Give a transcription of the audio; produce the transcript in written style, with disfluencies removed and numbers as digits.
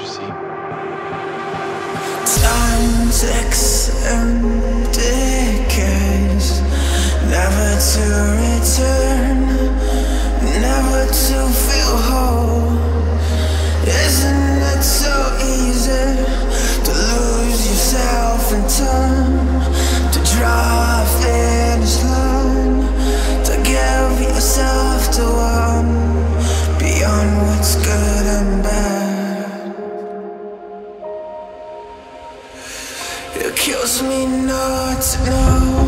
you see? Time's extended decades, never to return, never to feel whole. Isn't it so easy to lose yourself in time, to draw a finish line, to give yourself to one beyond what's good and bad? It kills me not to know.